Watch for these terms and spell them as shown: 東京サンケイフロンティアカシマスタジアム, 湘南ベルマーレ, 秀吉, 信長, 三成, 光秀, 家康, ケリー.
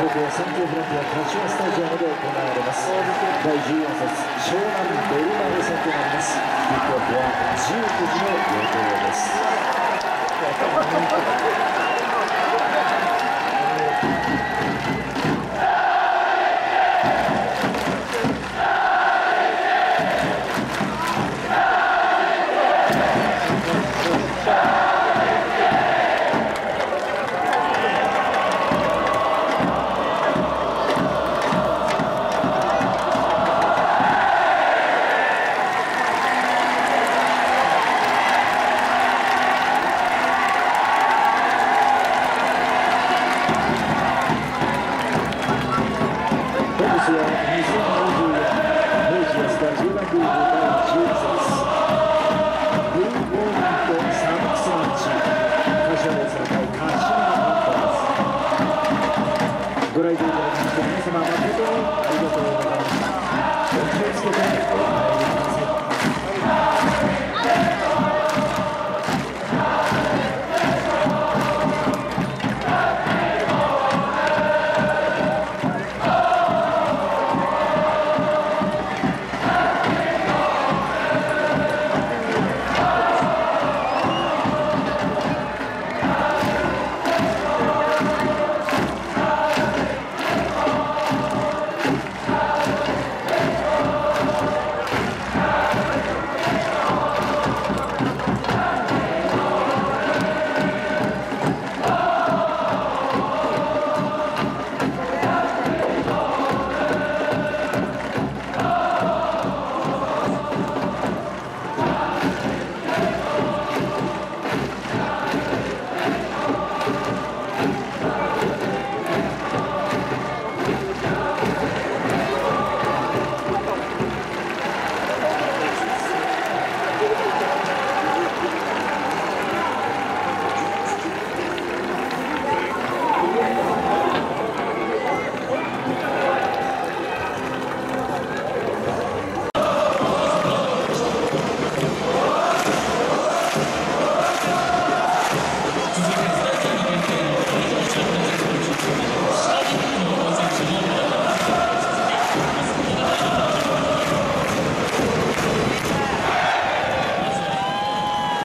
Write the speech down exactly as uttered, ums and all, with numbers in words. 東京サンケイフロンティアカシマスタジアムで行われますだいじゅうよんせつ湘南ベルマーレ戦となります。キックオフはじゅうくじの予定です。ご来場いただきまして皆様、